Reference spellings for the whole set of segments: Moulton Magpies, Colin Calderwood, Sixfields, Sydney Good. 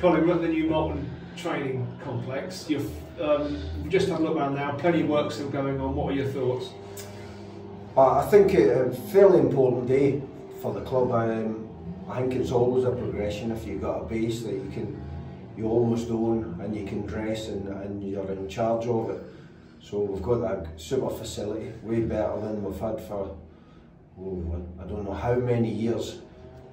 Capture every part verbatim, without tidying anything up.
Colin, we're at the new Moulton training complex. You've um, just had a look around now, plenty of work still going on. What are your thoughts? I think it's a fairly important day for the club. Um, I think it's always a progression. If you've got a base that you can, you almost own and you can dress and, and you're in charge of it. So we've got that super facility, way better than we've had for, oh, I don't know how many years.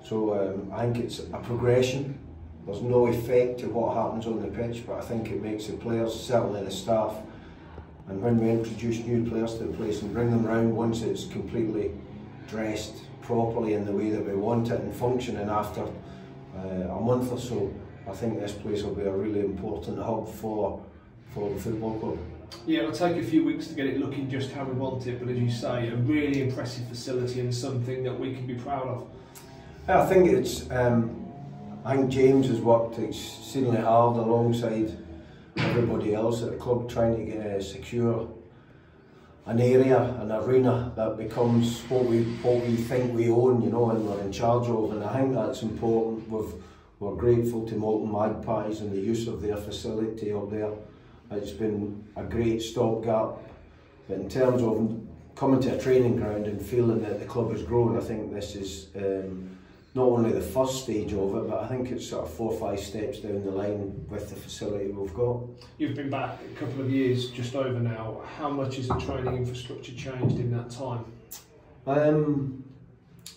So um, I think it's a progression. There's no effect to what happens on the pitch, but I think it makes the players, certainly the staff, and when we introduce new players to the place and bring them round once it's completely dressed properly in the way that we want it and functioning after uh, a month or so, I think this place will be a really important hub for, for the football club. Yeah, it'll take a few weeks to get it looking just how we want it, but as you say, a really impressive facility and something that we can be proud of. Yeah, I think it's, um, I think James has worked exceedingly hard alongside everybody else at the club trying to uh, secure an area, an arena that becomes what we what we think we own, you know, and we're in charge of, and I think that's important. We've, we're grateful to Moulton Magpies and the use of their facility up there. It's been a great stopgap, but in terms of coming to a training ground and feeling that the club has grown, I think this is um, not only the first stage of it, but I think it's sort of four or five steps down the line with the facility we've got. You've been back a couple of years, just over now. How much has the training infrastructure changed in that time? Um,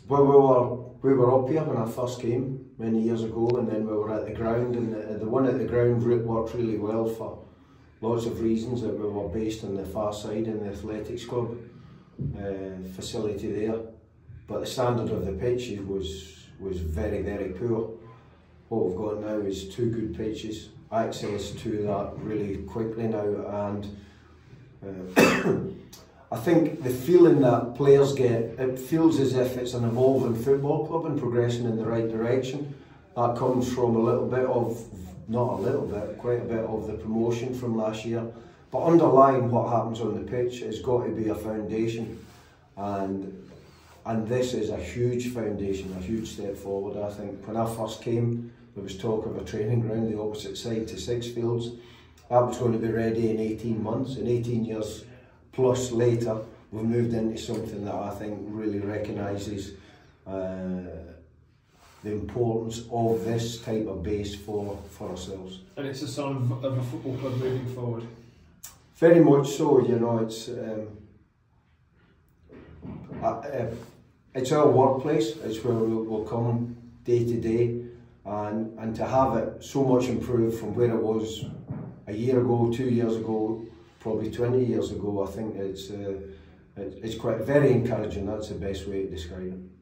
well, we were, we were up here when I first came many years ago, and then we were at the ground, and the, the one at the ground worked really well for lots of reasons, that we were based on the far side in the athletics club uh, facility there. But the standard of the pitches was was very, very poor. What we've got now is two good pitches, access to that really quickly now, and uh, I think the feeling that players get, it feels as if it's an evolving football club and progressing in the right direction. That comes from a little bit of, not a little bit, quite a bit of the promotion from last year. But underlying what happens on the pitch has got to be a foundation. And and this is a huge foundation, a huge step forward, I think. When I first came, there was talk of a training ground the opposite side to Sixfields. That was going to be ready in eighteen months. In eighteen years plus later, we've moved into something that I think really recognises uh, the importance of this type of base for, for ourselves. And it's a sign of, of a football club moving forward? Very much so, you know, it's um, uh, it's our workplace, it's where we'll, we'll come day to day, and, and to have it so much improved from where it was a year ago, two years ago, probably twenty years ago, I think it's, uh, it's quite very encouraging. That's the best way to describe it.